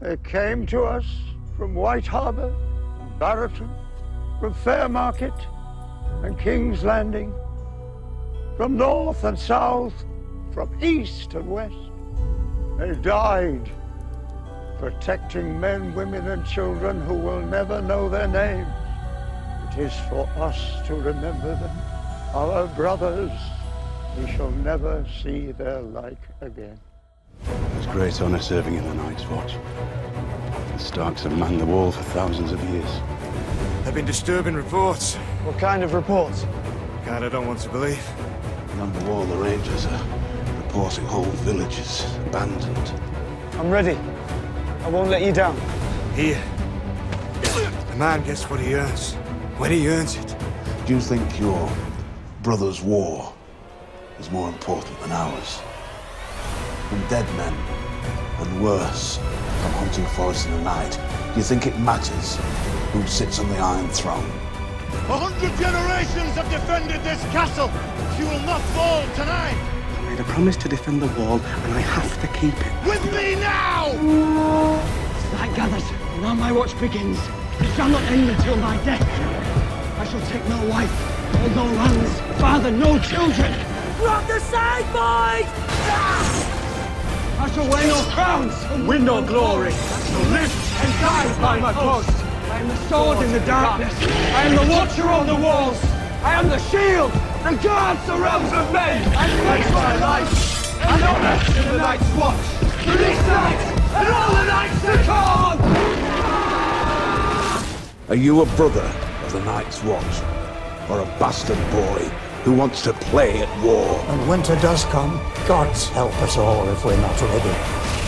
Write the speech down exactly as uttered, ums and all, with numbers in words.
They came to us from White Harbour, Barrington, from Fairmarket and King's Landing, from north and south, from east and west. They died protecting men, women and children who will never know their names. It is for us to remember them, our brothers. We shall never see their like again. It's great honour serving in the Night's Watch. The Starks have manned the wall for thousands of years. There have been disturbing reports. What kind of reports? The kind I don't want to believe. On the wall, the Rangers are reporting whole villages abandoned. I'm ready. I won't let you down. Here, a man gets what he earns, when he earns it. Do you think your brother's war is more important than ours? From dead men, and worse, from hunting forests in the night. Do you think it matters who sits on the Iron Throne? A hundred generations have defended this castle. You will not fall tonight. I made a promise to defend the wall, and I have to keep it. With me now! The night gathers, and now my watch begins. It shall not end until my death. I shall take no wife, hold no lands, father no children. Rock the side, boys! I shall wear no crowns and win no glory. I shall live and die by my post. I am the sword in the darkness. I am the watcher on the walls. I am the shield that guards the realms of men. I pledge my life and honor to the Night's Watch, to this night and all the nights to come! Are you a brother of the Night's Watch, or a bastard boy who wants to play at war? When winter does come, God's help us all if we're not ready.